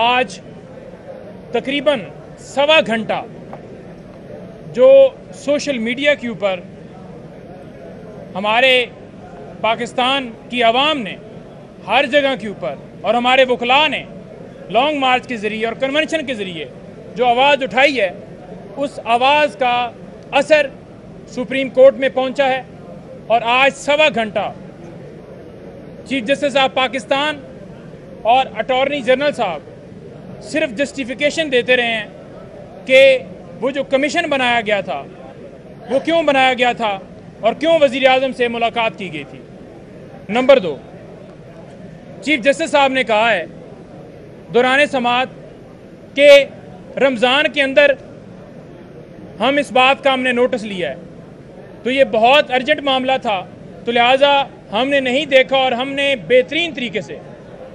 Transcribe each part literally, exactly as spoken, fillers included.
आज तकरीबन सवा घंटा जो सोशल मीडिया के ऊपर हमारे पाकिस्तान की आवाम ने हर जगह के ऊपर और हमारे वकला ने लॉन्ग मार्च के ज़रिए और कन्वेंशन के ज़रिए जो आवाज़ उठाई है, उस आवाज़ का असर सुप्रीम कोर्ट में पहुंचा है। और आज सवा घंटा चीफ जस्टिस ऑफ पाकिस्तान और अटॉर्नी जनरल साहब सिर्फ जस्टिफिकेशन देते रहे हैं कि वो जो कमीशन बनाया गया था वो क्यों बनाया गया था और क्यों वज़ीर आज़म से मुलाकात की गई थी। नंबर दो, चीफ जस्टिस साहब ने कहा है दौरान समात के रमज़ान के अंदर हम इस बात का हमने नोटिस लिया है, तो ये बहुत अर्जेंट मामला था, तो लिहाजा हमने नहीं देखा और हमने बेहतरीन तरीके से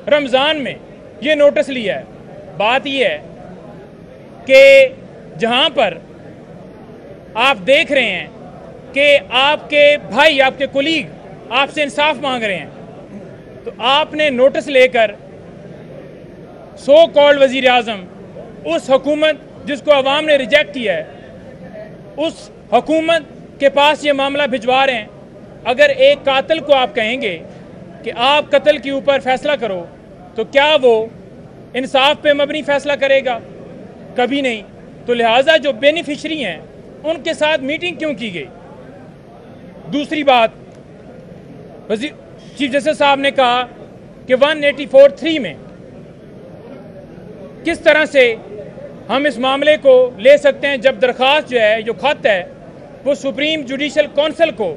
रमज़ान में ये नोटिस लिया है। बात ये है कि जहाँ पर आप देख रहे हैं कि आपके भाई, आपके कोलीग आपसे इंसाफ मांग रहे हैं, तो आपने नोटिस लेकर सो कॉल्ड वज़ीर आज़म, उस हुकूमत जिसको आवाम ने रिजेक्ट किया है, उस हुकूमत के पास ये मामला भिजवा रहे हैं। अगर एक कातिल को आप कहेंगे कि आप कत्ल के ऊपर फैसला करो, तो क्या वो इंसाफ पे मबनी फैसला करेगा? कभी नहीं। तो लिहाजा जो बेनिफिशरी हैं उनके साथ मीटिंग क्यों की गई? दूसरी बात, वज़ीर चीफ जस्टिस साहब ने कहा कि वन एटी फोर थ्री में किस तरह से हम इस मामले को ले सकते हैं, जब दरख्वास्त जो है, जो खत है, वो सुप्रीम जुडिशल कौंसिल को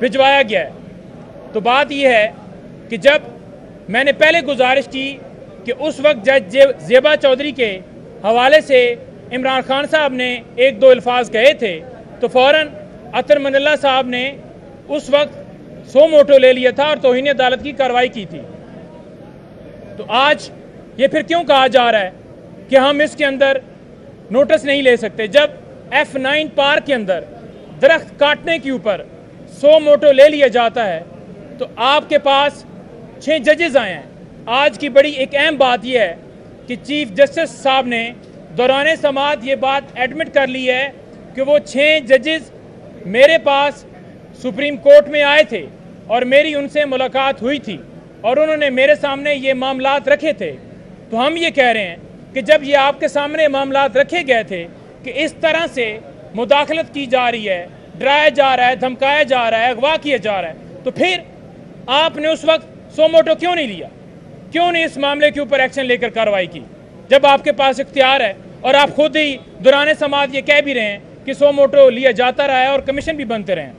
भिजवाया गया है। तो बात यह है कि जब मैंने पहले गुजारिश की कि उस वक्त जज ज़ेबा चौधरी के हवाले से इमरान खान साहब ने एक दो अल्फाज कहे थे, तो फ़ौरन अतर मनल्ला साहब ने उस वक्त सो मोटो ले लिया था और तौहीन अदालत की कार्रवाई की थी। तो आज ये फिर क्यों कहा जा रहा है कि हम इसके अंदर नोटिस नहीं ले सकते, जब एफ नाइन पार्क के अंदर दरख्त काटने के ऊपर सो मोटो ले लिया जाता है। तो आपके पास छः जजेज़ आए हैं। आज की बड़ी एक अहम बात यह है कि चीफ जस्टिस साहब ने दौरान समात ये बात एडमिट कर ली है कि वो छः जजेज़ मेरे पास सुप्रीम कोर्ट में आए थे और मेरी उनसे मुलाकात हुई थी और उन्होंने मेरे सामने ये मामलात रखे थे। तो हम ये कह रहे हैं कि जब ये आपके सामने मामलात रखे गए थे कि इस तरह से मुदाखलत की जा रही है, डराया जा रहा है, धमकाया जा रहा है, अगवा किया जा रहा है, तो फिर आपने उस वक्त सो मोटो क्यों नहीं लिया, क्यों नहीं इस मामले के ऊपर एक्शन लेकर कार्रवाई की, जब आपके पास इख्तियार है। और आप खुद ही दौरान समाज ये कह भी रहे हैं कि सो मोटो लिया जाता रहा है और कमीशन भी बनते रहे हैं।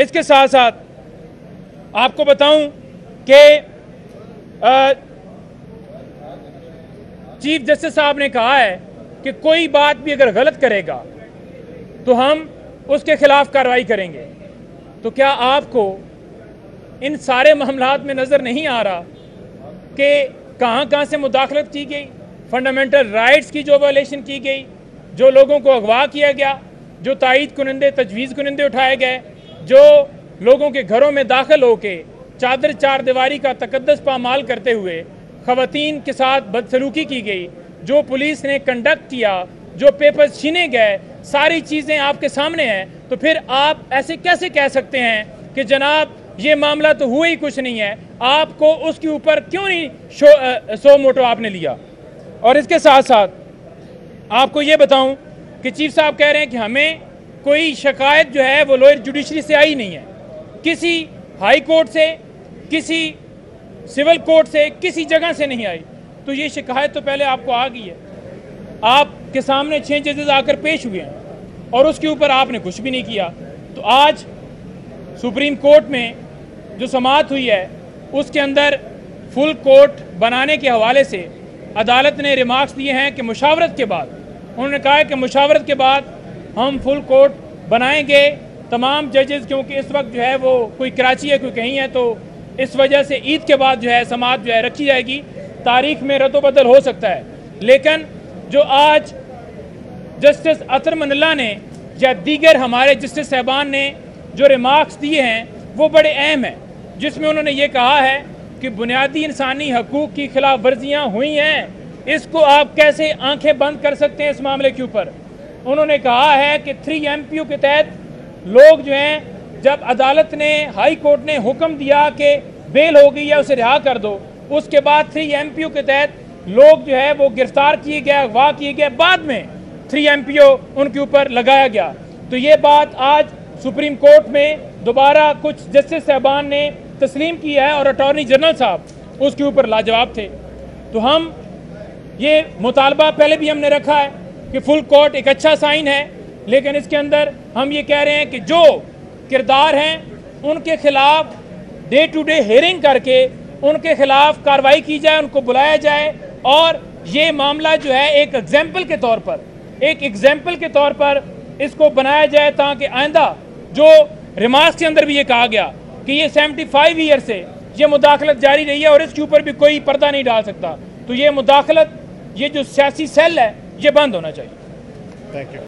इसके साथ साथ आपको बताऊँ कि चीफ जस्टिस साहब ने कहा है कि कोई बात भी अगर गलत करेगा तो हम उसके खिलाफ कार्रवाई करेंगे। तो क्या आपको इन सारे मामलात में नज़र नहीं आ रहा कि कहाँ कहाँ से मुदाखलत की गई, फंडामेंटल राइट्स की जो वायलेशन की गई, जो लोगों को अगवा किया गया, जो तायद कुनंदे, तजवीज़ कुनंदे उठाए गए, जो लोगों के घरों में दाखिल होकर चादर चार दीवारी का तकद्दस पामाल करते हुए खवातीन के साथ बदसलूकी की गई, जो पुलिस ने कंडक्ट किया, जो पेपर्स छीने गए, सारी चीज़ें आपके सामने हैं। तो फिर आप ऐसे कैसे कह सकते हैं कि जनाब ये मामला तो हुआ ही कुछ नहीं है, आपको उसके ऊपर क्यों नहीं सो मोटो आपने लिया। और इसके साथ साथ आपको ये बताऊं कि चीफ साहब कह रहे हैं कि हमें कोई शिकायत जो है वो लोअर जुडिशरी से आई नहीं है, किसी हाई कोर्ट से, किसी सिविल कोर्ट से, किसी जगह से नहीं आई। तो ये शिकायत तो पहले आपको आ गई है, आपके सामने छः जजेज आकर पेश हुए हैं और उसके ऊपर आपने कुछ भी नहीं किया। तो आज सुप्रीम कोर्ट में जो समाअत हुई है उसके अंदर फुल कोर्ट बनाने के हवाले से अदालत ने रिमार्क्स दिए हैं कि मुशावरत के बाद, उन्होंने कहा है कि मुशावरत के बाद हम फुल कोर्ट बनाएंगे तमाम जजेज़, क्योंकि इस वक्त जो है वो कोई कराची है, कोई कहीं है, तो इस वजह से ईद के बाद जो है समाअत जो है रखी जाएगी, तारीख में रद्दोबदल हो सकता है। लेकिन जो आज जस्टिस अतर मनल्ला ने या दीगर हमारे जस्टिस साहबान ने जो रिमार्क्स दिए हैं वो बड़े अहम हैं, जिसमें उन्होंने ये कहा है कि बुनियादी इंसानी हकूक़ की खिलाफ वर्जियाँ हुई हैं, इसको आप कैसे आंखें बंद कर सकते हैं इस मामले के ऊपर। उन्होंने कहा है कि थ्री एम पी यू के तहत लोग जो हैं, जब अदालत ने, हाई कोर्ट ने हुक्म दिया कि बेल हो गई या उसे रिहा कर दो, उसके बाद थ्री एम पी यू के तहत लोग जो है वो गिरफ्तार किए गए, अगवा किए गए, बाद में थ्री एम पी ओ उनके ऊपर लगाया गया। तो ये बात आज सुप्रीम कोर्ट में दोबारा कुछ जस्टिस साहबान ने तस्लीम की है और अटॉर्नी जनरल साहब उसके ऊपर लाजवाब थे। तो हम ये मुतालबा पहले भी हमने रखा है कि फुल कोर्ट एक अच्छा साइन है, लेकिन इसके अंदर हम ये कह रहे हैं कि जो किरदार हैं उनके खिलाफ डे टू डे हेयरिंग करके उनके खिलाफ कार्रवाई की जाए, उनको बुलाया जाए और ये मामला जो है एक एग्जाम्पल के तौर पर एक एग्जाम्पल के तौर पर इसको बनाया जाए, ताकि आइंदा जो रिमार्क्स के अंदर भी ये कहा गया कि ये पचहत्तर ईयर से ये मुदाखलत जारी रही है और इसके ऊपर भी कोई पर्दा नहीं डाल सकता। तो ये मुदाखलत, ये जो सियासी सेल है, ये बंद होना चाहिए। Thank you.